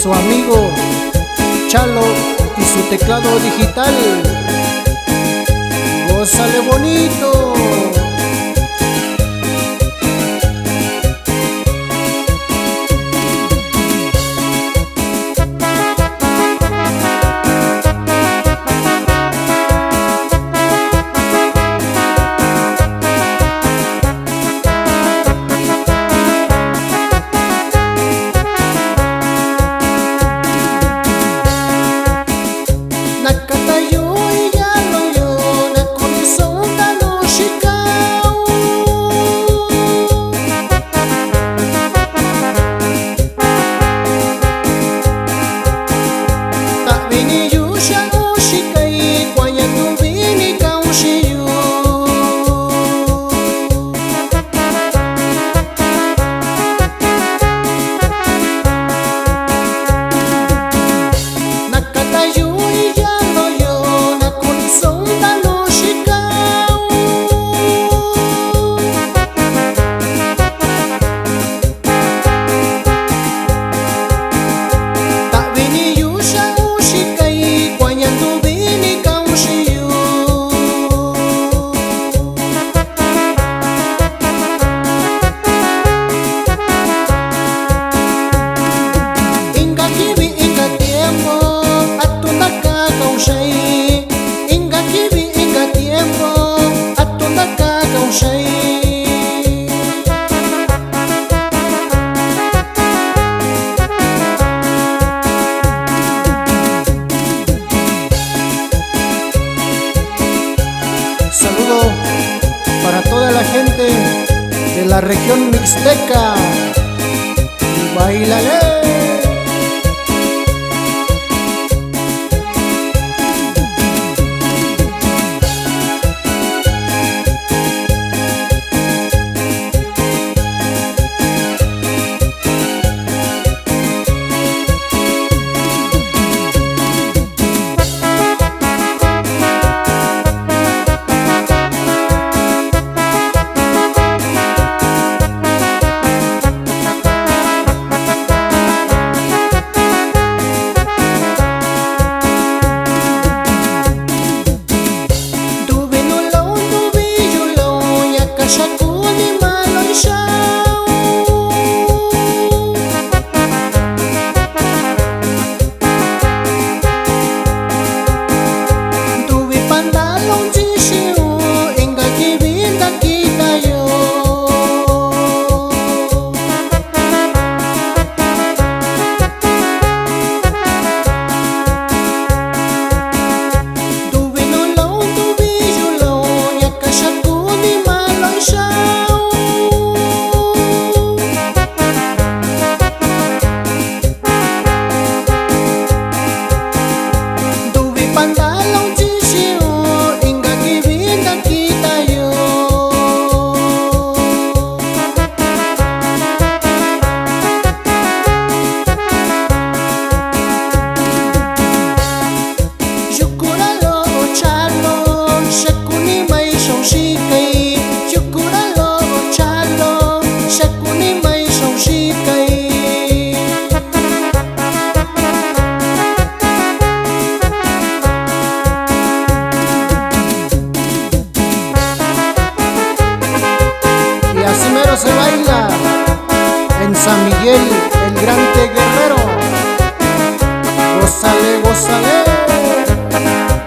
su amigo Chalo y su teclado digital. ¡Gózale bonito! Saludo para toda la gente de la región mixteca. Y bailale. Se baila en San Miguel, el grande guerrero. Gózale, gózale.